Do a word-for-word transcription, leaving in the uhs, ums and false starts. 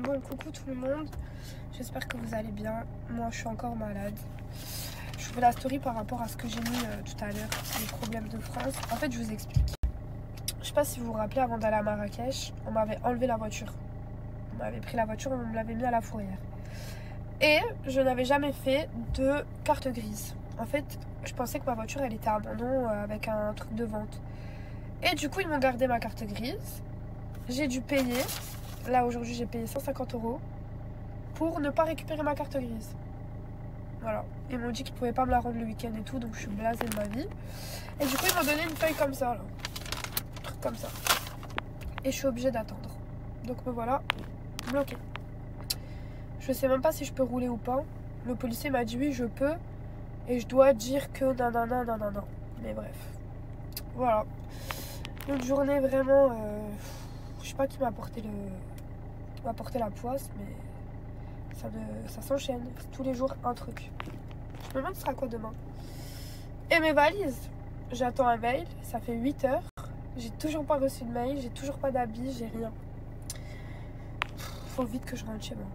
Bon, coucou tout le monde, j'espère que vous allez bien. Moi je suis encore malade. Je vous fais la story par rapport à ce que j'ai mis euh, tout à l'heure, les problèmes de France. En fait je vous explique. Je sais pas si vous vous rappelez, avant d'aller à Marrakech, on m'avait enlevé la voiture. On m'avait pris la voiture et on me l'avait mis à la fourrière. Et je n'avais jamais fait de carte grise. En fait je pensais que ma voiture elle était à abandon euh, avec un truc de vente. Et du coup ils m'ont gardé ma carte grise. J'ai dû payer. Là aujourd'hui j'ai payé cent cinquante euros pour ne pas récupérer ma carte grise. Voilà, ils m'ont dit qu'ils pouvaient pas me la rendre le week-end et tout, donc je suis blasée de ma vie. Et du coup ils m'ont donné une feuille comme ça là, un truc comme ça. Et je suis obligée d'attendre. Donc me voilà bloquée. Je sais même pas si je peux rouler ou pas. Le policier m'a dit oui je peux et je dois dire que nanana nanana. Mais bref, voilà. Une journée vraiment, euh, je sais pas qui m'a apporté le... m'a porté la poisse, mais ça, me... ça s'enchaîne. Tous les jours, un truc. Je me demande ce sera quoi demain. Et mes valises. J'attends un mail, ça fait huit heures. J'ai toujours pas reçu de mail, j'ai toujours pas d'habits, j'ai rien. Faut vite que je rentre chez moi.